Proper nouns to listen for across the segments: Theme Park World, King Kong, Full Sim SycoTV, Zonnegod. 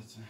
zetten.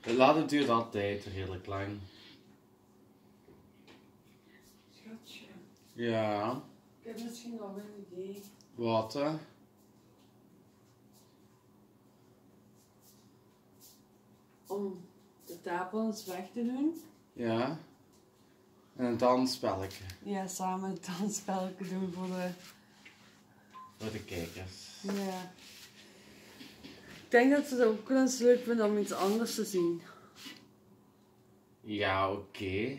Het laden duurt altijd redelijk lang. Schatje. Ja. Ik heb misschien nog een idee. Wat hè? Om de tafels weg te doen. Ja. En een dansspelletje. Ja, samen een dansspelletje doen voor de kijkers. Ja. Ik denk dat ze het ook wel eens leuk vinden om iets anders te zien. Ja, oké.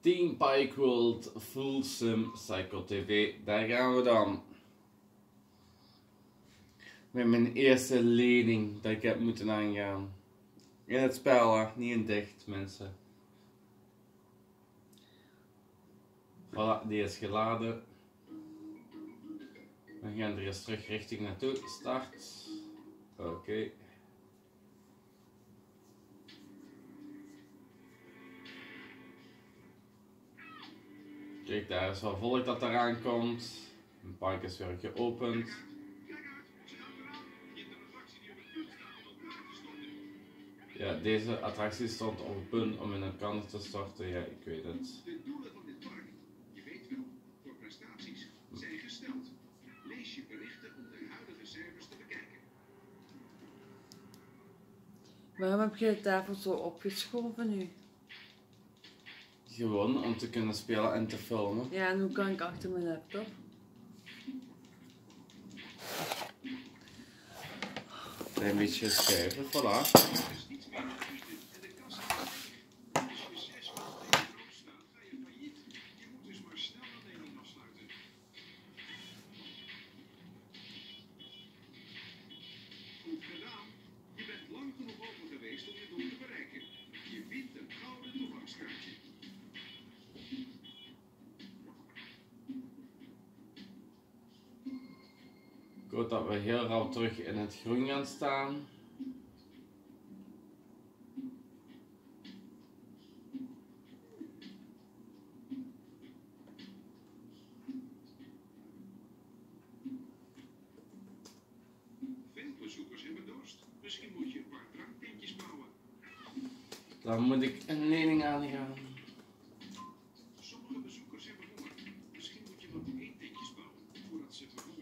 Theme Park World, Full Sim SycoTV, daar gaan we dan. Met mijn eerste lening dat ik heb moeten aangaan. In het spel, hè? Niet in dicht, mensen. Voilà, die is geladen. We gaan er eens terug richting naartoe. Start. Oké. Kijk, daar is wel volk dat eraan komt. Een park is weer geopend. Ja, deze attractie stond op het punt om in een kan te storten. Ja, ik weet het. Zijn gesteld. Lees je berichten om de huidige cijfers te bekijken. Waarom heb je de tafel zo opgeschoven nu? Gewoon om te kunnen spelen en te filmen. Ja, en hoe kan ik achter mijn laptop? Een beetje schuiven, voilà. Ik hoop dat we heel rauw terug in het groen gaan staan. Veel bezoekers hebben dorst. Misschien moet je een paar dranktintjes bouwen. Dan moet ik een lening aangaan. Sommige bezoekers hebben honger. Misschien moet je wat eetentjes bouwen voordat ze vervoeren.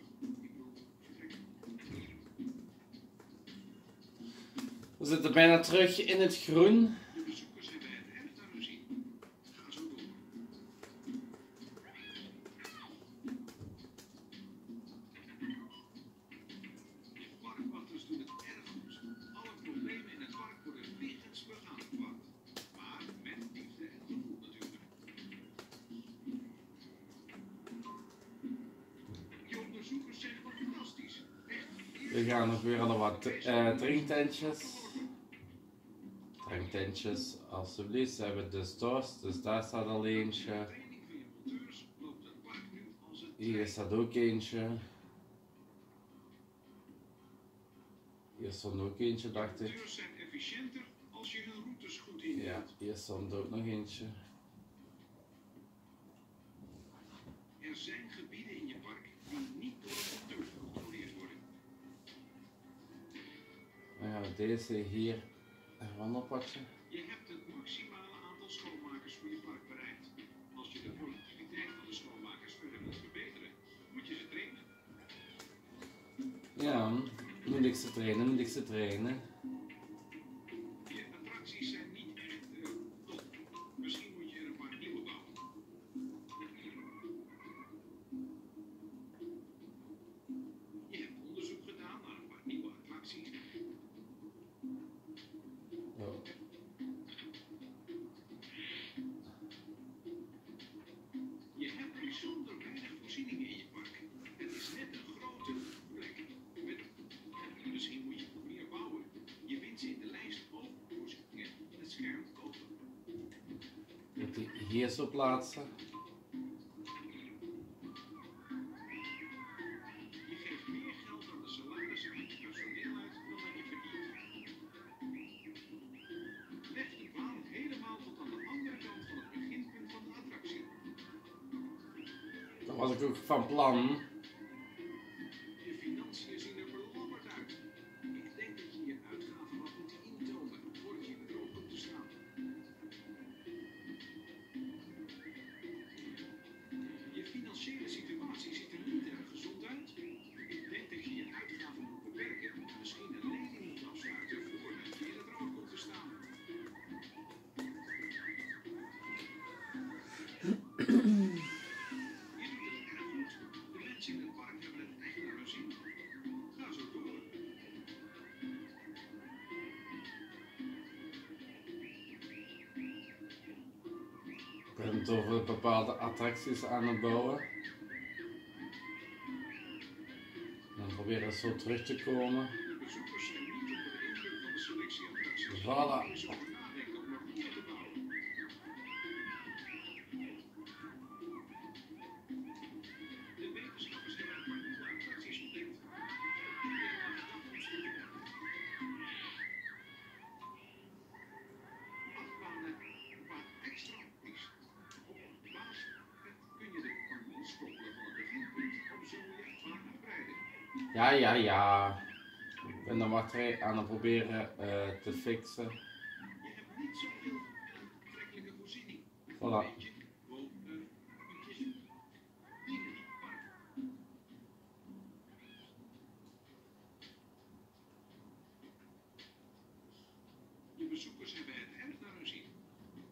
We zitten bijna terug in het groen. De bezoekers hebben het erg aan hun zin. Ga zo door. De parkwachters doen het erg goed. Alle problemen in het park worden lichtensvlug aangepakt. Maar met liefde en gevoel natuurlijk. Die onderzoekers zijn wel fantastisch. We gaan nog weer al wat drinktentjes. Tentjes, alsjeblieft. Ze hebben dus dorst, dus daar staat al eentje. Hier staat ook eentje. Hier stond ook eentje, dacht ik. Ja, hier stond ook nog eentje. Er zijn gebieden in je park die niet door de deur gecontroleerd worden. Dan gaan we deze hier. Een wandelpadje. Je hebt het maximale aantal schoonmakers voor je park bereikt. Als je de productiviteit van de schoonmakers verder wilt verbeteren, moet je ze trainen. Ja, moet ik ze trainen. Je attracties zijn niet echt top. Misschien moet je er een paar nieuwe bouwen. Je hebt onderzoek gedaan naar een paar nieuwe attracties. Misschien moet je meer bouwen. hier zo plaatsen. Dan was ik ook van plan. We hebben het over bepaalde attracties aan het bouwen. Dan proberen we zo terug te komen. Voilà. Ja, ja, ja. Ik ben de wachtrij aan het proberen te fixen. Voilà. De bezoekers hebben het erg naar hun zin.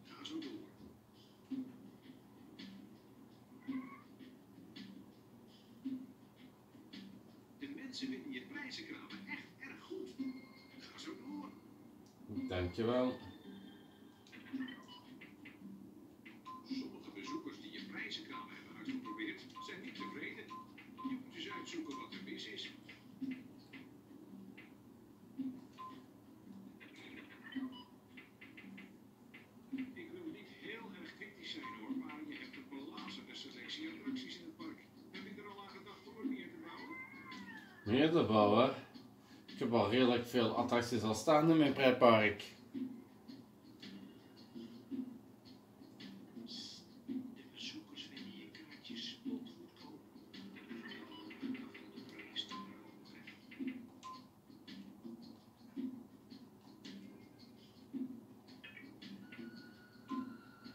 Ga zo door. Ze vinden je prijzenkramen echt erg goed. Ga zo door. Dankjewel. Sommige bezoekers die je prijzenkramen hebben uitgeprobeerd zijn niet tevreden. Je moet dus uitzoeken wat er mis is. Ik wil niet heel erg kritisch zijn hoor, maar je hebt een belazende selectie attracties in het park. Heb je er al aan gedacht om er meer te bouwen? Meer te bouwen. Ik heb al redelijk veel attracties al staan in mijn pretpark. De bezoekers vinden je kaartjes spot goedkoop.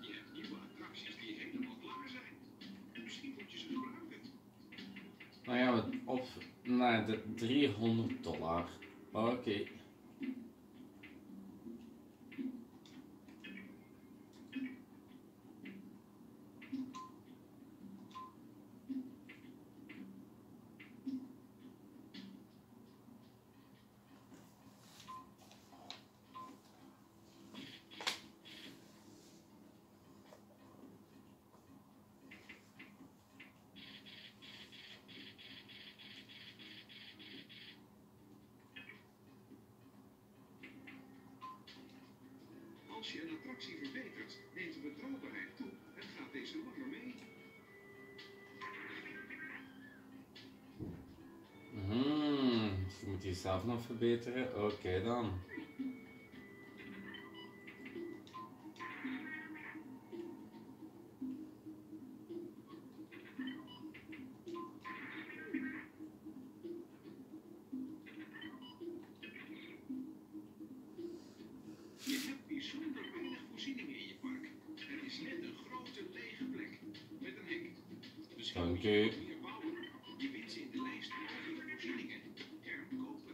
Je hebt nieuwe attracties die helemaal klaar zijn. Misschien moet je ze gebruiken. Nou ja, wat op. Nee, de $300. Oké. Als je een attractie verbetert, neemt de betrouwbaarheid toe en gaat deze langer mee. Dus je moet jezelf nog verbeteren. Oké, dan. Dank u. Je vindt ze in de lijst van de voorzieningen herkopen.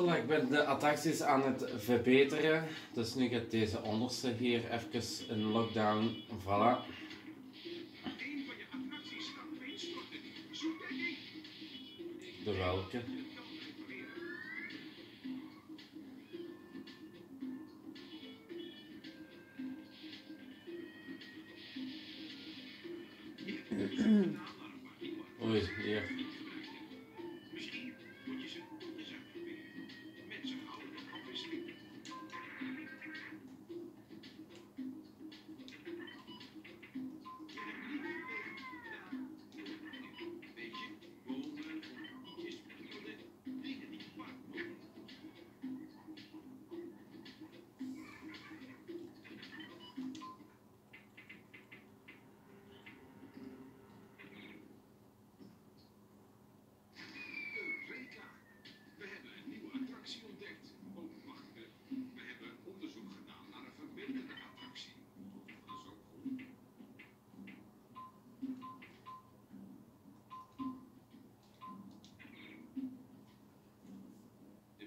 Voilà, ik ben de attracties aan het verbeteren. Dus nu gaat deze onderste hier even in lockdown. Voilà. De welke? Oei, hier. Misschien moet je ze onder zijn proberen. Mensen houden van afwisseling. Weet je, bomen, ietsjes, pionnen, dingen die vaak mogen.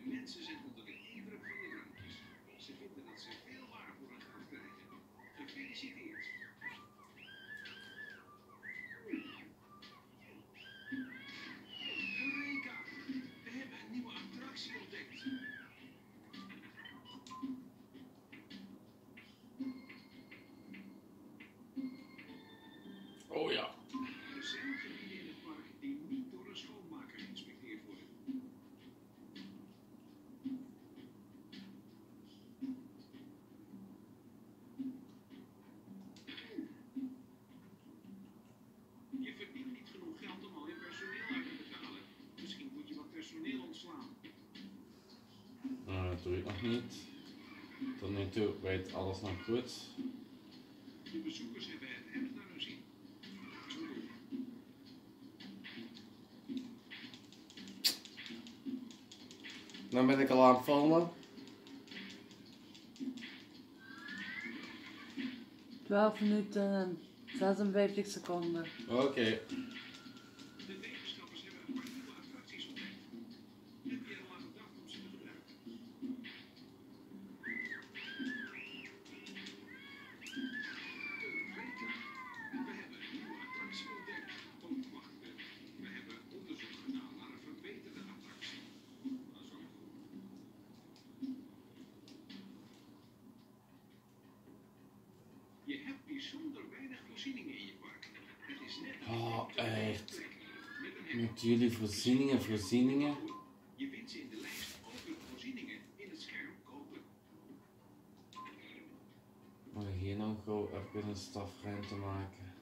Mensen zijn onder de indruk van de drankjes. Ze vinden dat ze veel waar voor hun geld krijgen. Gefeliciteerd! Eureka! We hebben een nieuwe attractie ontdekt. Oh ja. Er zijn gebieden in het park die niet door een schoonmaker geïnspecteerd worden. Dat doe ik nog niet. Tot nu toe weet alles nog goed. De bezoekers hebben het echt naar hun zin. Dan ben ik al aan het filmen. 12 minuten en 56 seconden. Oké. Okay. Je hebt bijzonder weinig voorzieningen in je park. Het is net als echt. Met jullie voorzieningen. Je vindt ze in de lijst open voorzieningen in het scherm kopen. Moet ik hier nou gewoon even een stafruimte maken?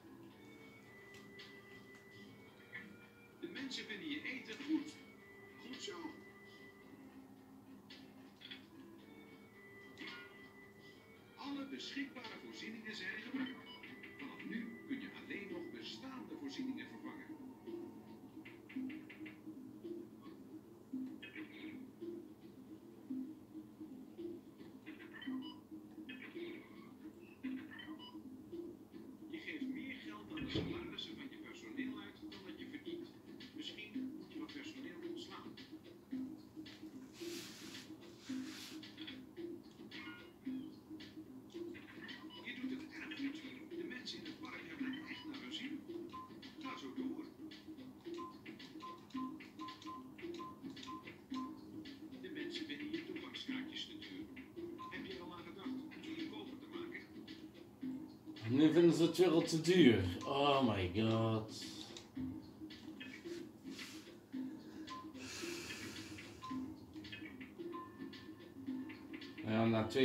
De mensen vinden je eten goed. Goed zo. Alle beschikbare voorzieningen zijn gebruikt. Vanaf nu kun je alleen nog bestaande voorzieningen vervangen. Je geeft meer geld aan de salarissen van je personeel uit dan dat je verdient. Misschien moet je wat personeel ontslaan. Nu vinden ze het weer al te duur. Oh my god. Ja, naar 2,50.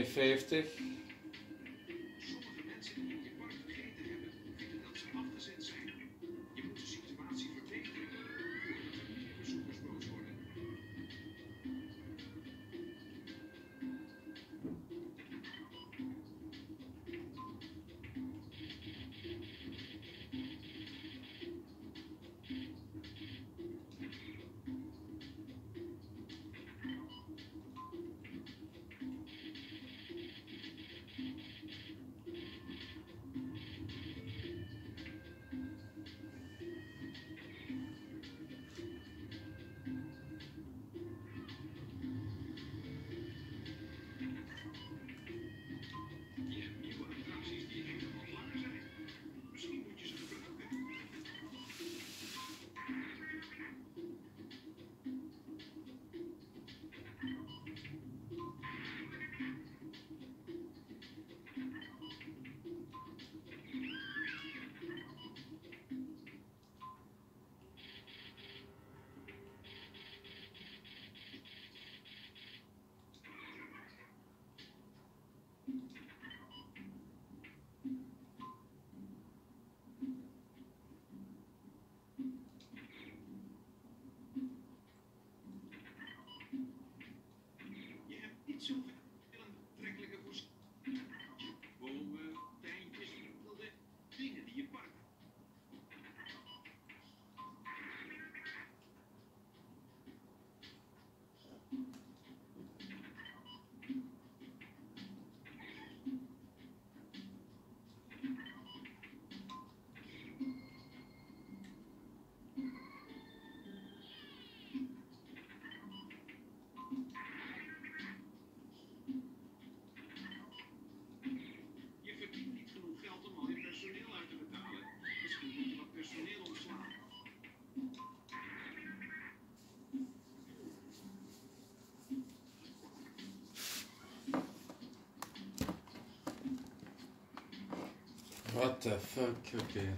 What the fuck, okay.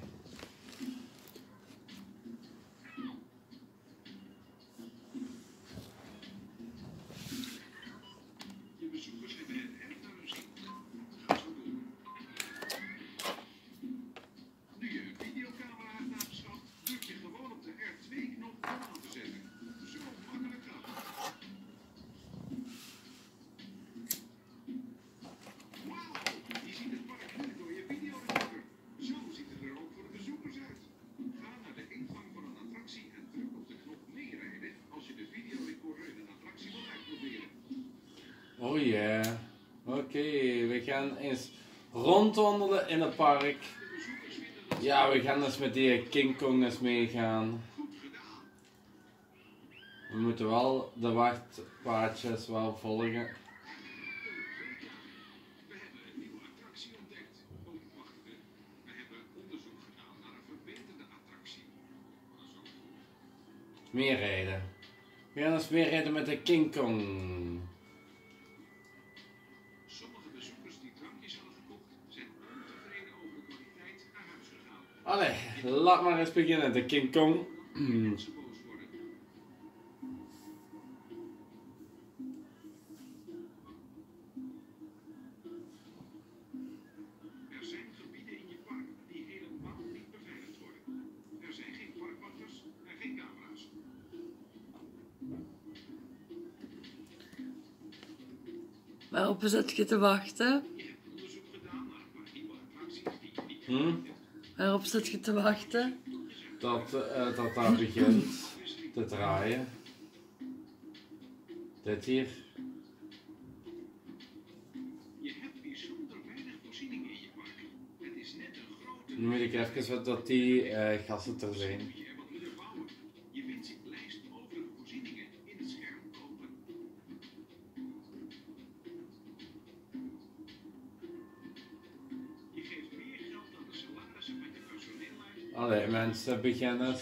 Oh ja, yeah. Oké, we gaan eens rondwandelen in het park. Ja, we gaan eens met die King Kong eens meegaan. We moeten wel de wachtpaadjes wel volgen. Meer rijden. We gaan eens meer rijden met de King Kong. Allee, laat maar eens beginnen, de King Kong. Waarop zat je te wachten? Waarop zit je te wachten? Dat daar begint te draaien. Dit hier. Je hebt bijzonder weinig voorziening in je park. Het is net een grote... Nu weet ik even dat die gasten er zijn. Allee, mensen beginnen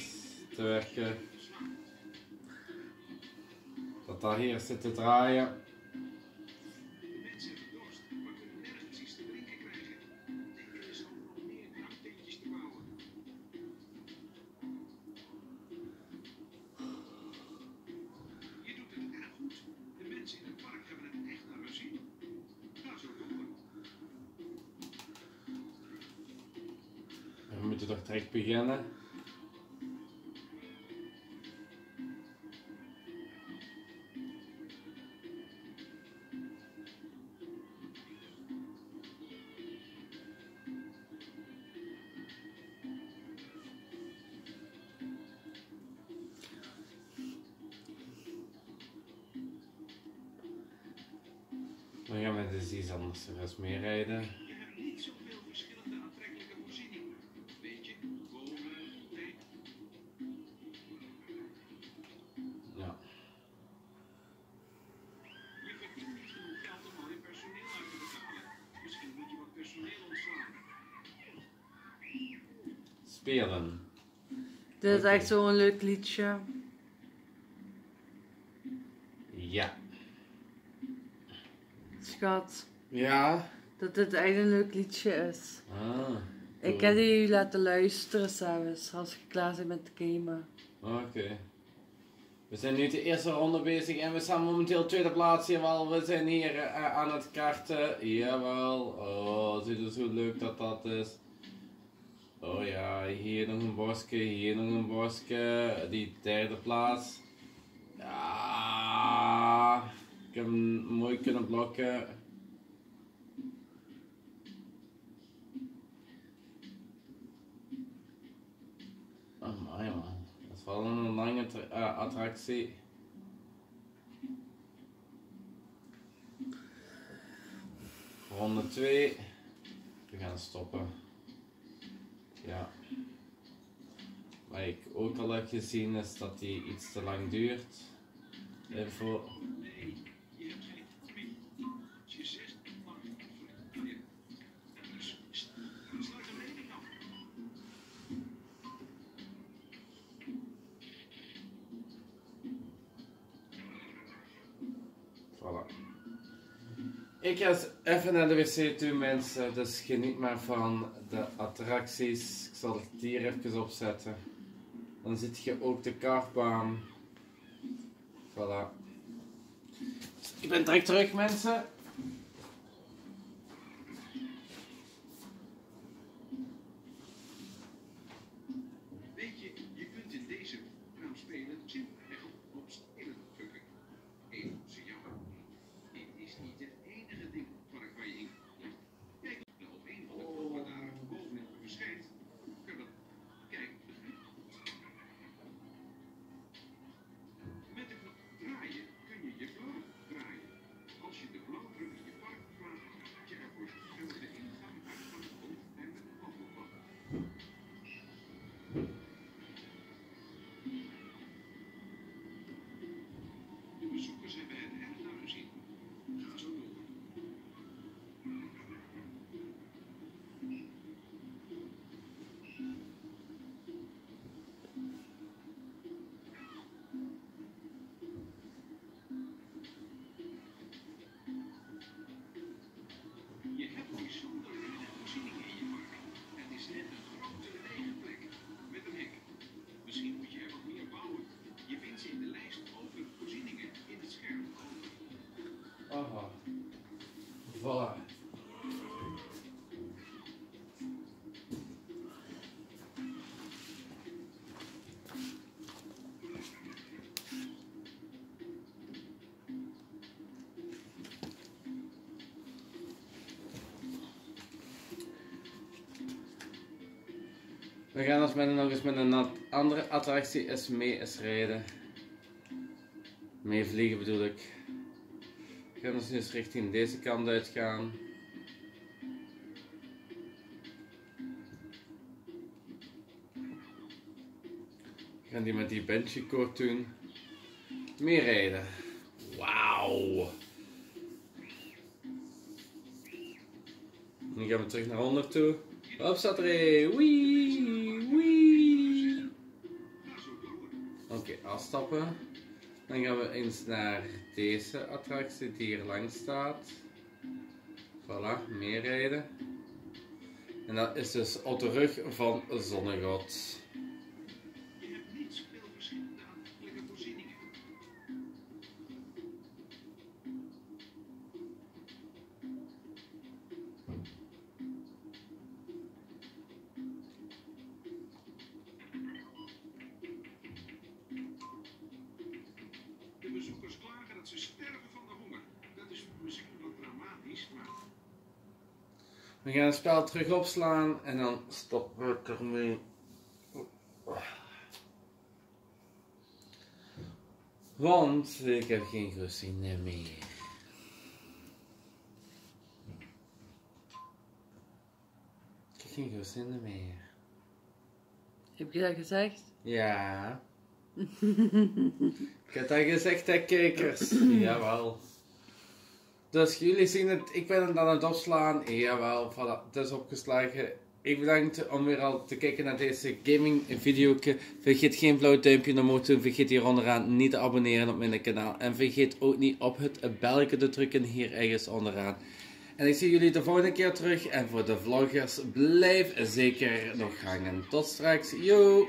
te werken. Dat daar hier zit te draaien. Mensen hebben dorst, maar kunnen nergens iets te drinken krijgen. Er is al nog meer krachtteentjes te bouwen. Je doet het erg goed. De mensen in het park hebben het echt naar hun zin. Ga zo door. We moeten toch direct beginnen. Dan gaan we dus iets anders er eens mee rijden. Spelen. Dit is echt zo'n leuk liedje. Ja. Schat. Ja? Dat dit echt een leuk liedje is. Ah, ik heb die laten luisteren zelfs, als je klaar bent met gamen. Oké. We zijn nu de eerste ronde bezig en we staan momenteel tweede plaats hier wel. We zijn hier aan het karten. Jawel. Oh, het is zo leuk dat dat is. Oh ja, hier nog een bosje, hier nog een bosje. Die derde plaats. Ja, ik heb hem mooi kunnen blokken. Amai man, dat is wel een lange attractie. Ronde 2. We gaan stoppen. Ja, wat ik ook al heb gezien is dat die iets te lang duurt. Even... Nee, je hebt geen twee. Je zegt lang verkeer. Dus sluit de mening af. Voilà. Ik ga eens even naar de wc toe, mensen, dus geniet maar van de attracties. Ik zal het hier even opzetten. Dan zit je ook de kartbaan. Voilà. Dus ik ben direct terug, mensen. Weet je, je kunt in deze naam spelen, chip en op spelen drukken. Eén signaal. Dit is niet het enige ding van een kwaai. Kijk, op een van de kloppen daar bovenin verschijnt. Kijk, met de knop draaien kun je je blauw draaien. Als je de blauw drukt in je park plaatst, moet je ervoor zorgen dat de ingang uitgang komt en de afvalbak. De bezoekers hebben het erg naar gezien. Ga zo door. Je hebt bijzonder weinig voorzieningen in je park. Het is net een grote lege plek met een hek. Misschien moet je er wat meer bouwen. Je vindt ze in de lijst over voorzieningen in het scherm. Aha. Voilà. We gaan als men nog eens met een andere attractie eens mee eens rijden. Mee vliegen bedoel ik. We gaan dus nu eens richting deze kant uitgaan. We gaan die met die benchiekoord doen. Mee rijden. Wauw! Nu gaan we terug naar 100 toe. Op staat er wee! Oké, afstappen. Dan gaan we eens naar deze attractie die hier langs staat. Voilà, meerijden. En dat is dus op de rug van Zonnegod. Je hebt niet veel verschillende aandachtelijke voorzieningen. Bezoekers klagen dat ze sterven van de honger. Dat is misschien wat dramatisch, maar... We gaan het spel terug opslaan en dan stoppen we ermee. Want ik heb geen groezine meer. Ik heb geen groezine meer. Heb je dat gezegd? Ja. Ik heb dat gezegd, hè, kijkers. Jawel. Dus jullie zien het, ik ben het aan het opslaan. Jawel, voilà, het is opgeslagen. Ik bedankt om weer al te kijken naar deze gaming video. Vergeet geen blauw duimpje naar omhoog te doen. Vergeet hier onderaan niet te abonneren op mijn kanaal. En vergeet ook niet op het belletje te drukken hier ergens onderaan. En ik zie jullie de volgende keer terug. En voor de vloggers, blijf zeker nog hangen. Tot straks, yo!